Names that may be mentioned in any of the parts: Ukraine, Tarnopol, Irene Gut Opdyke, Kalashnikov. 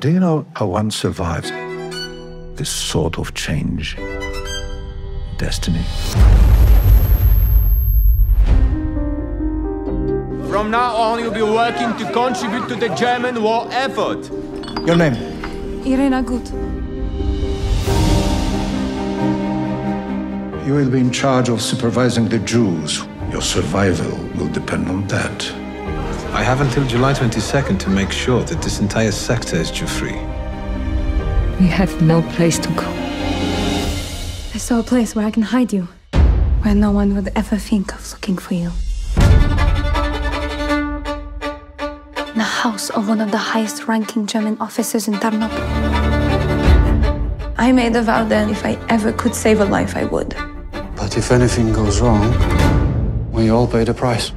Do you know how one survives this sort of change? Destiny. From now on, you'll be working to contribute to the German war effort. Your name? Irene Gut. You will be in charge of supervising the Jews. Your survival will depend on that. I have until July 22nd to make sure that this entire sector is Jew-free. We have no place to go. I saw a place where I can hide you, where no one would ever think of looking for you. In the house of one of the highest-ranking German officers in Tarnopol. I made a vow then if I ever could save a life, I would. But if anything goes wrong, we all pay the price.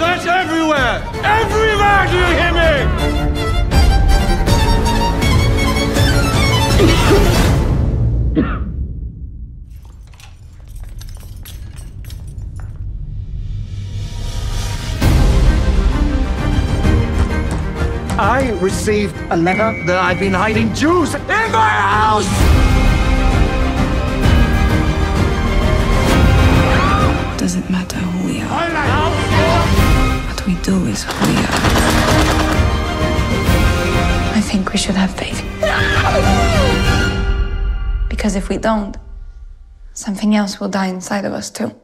Search everywhere! Everywhere, do you hear me? I received a letter that I've been hiding Jews in my house! Doesn't matter who we are. What we do is who we are. I think we should have faith. Because if we don't, something else will die inside of us too.